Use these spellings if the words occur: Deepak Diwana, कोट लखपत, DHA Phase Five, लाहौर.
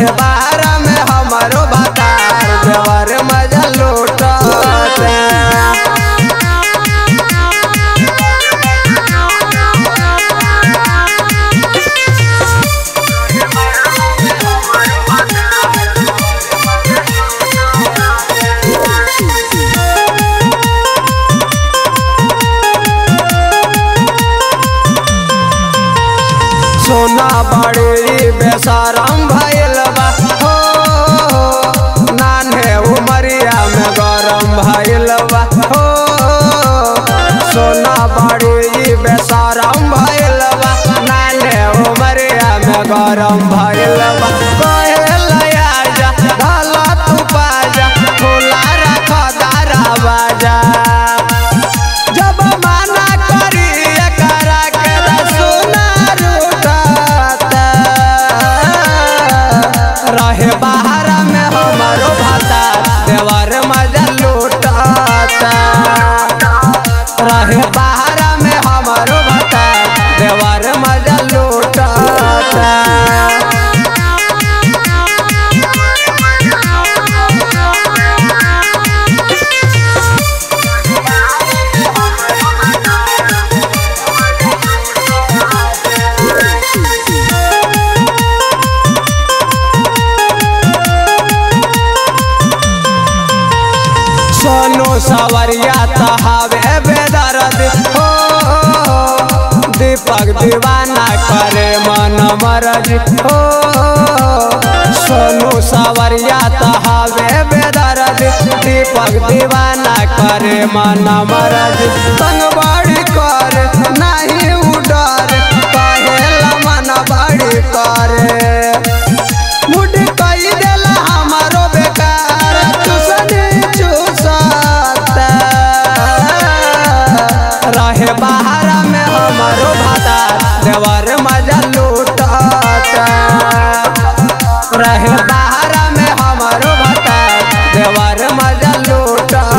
त्योहारा में हमारो बता देवर मजा लूट सोना बड़ी बेशरम भइल बा हो नान्हे उमरिया में गरम भइल बा हो सोना बड़ी बेशरम भइल बा नान्हे उमरिया में गरम भइल बा कहे लया जा भला तू पाजा खोला रख दारा बाजा सवरिया तहावे बेदर्द हो दीपक दीवाना करे मन मरद हो सोनू सवरिया तहावे बेदर्द दीपक दीवाना करे मन मरद संग बड़ी कर नहीं उडर कहेला मन बड़ी करे रहे बाहरा में हमारो बता देवर मजा लूटा।